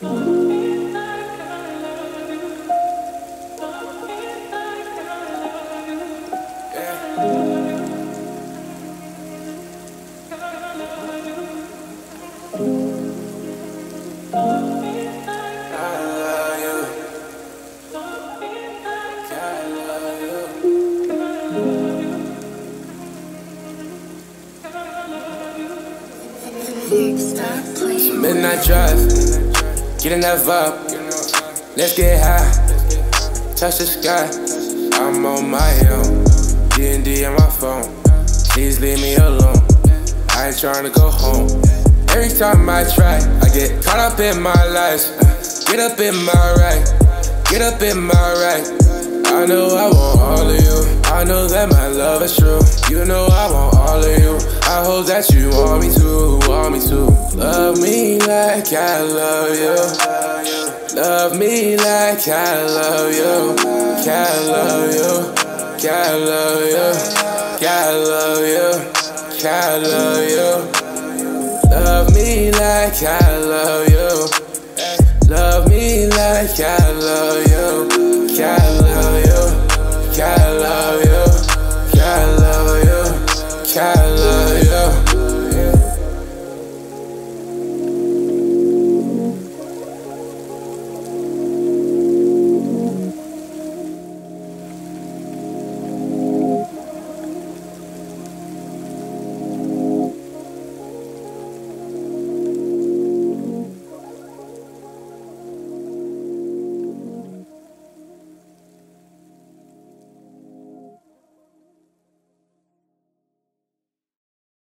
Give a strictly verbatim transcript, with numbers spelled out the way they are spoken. It's a midnight drive, getting that vibe. Let's get high, touch the sky. I'm on my own, D and D on my phone. Please leave me alone, I ain't trying to go home. Every time I try, I get caught up in my lies. Get up in my right, get up in my right. I know I want all of you, I know that my love is true. You know I want all of you, I hope that you want me too, want me too. Love me like I love you, love me like I love you, I love you, I love you, I love you, I love you. Love me like I love you.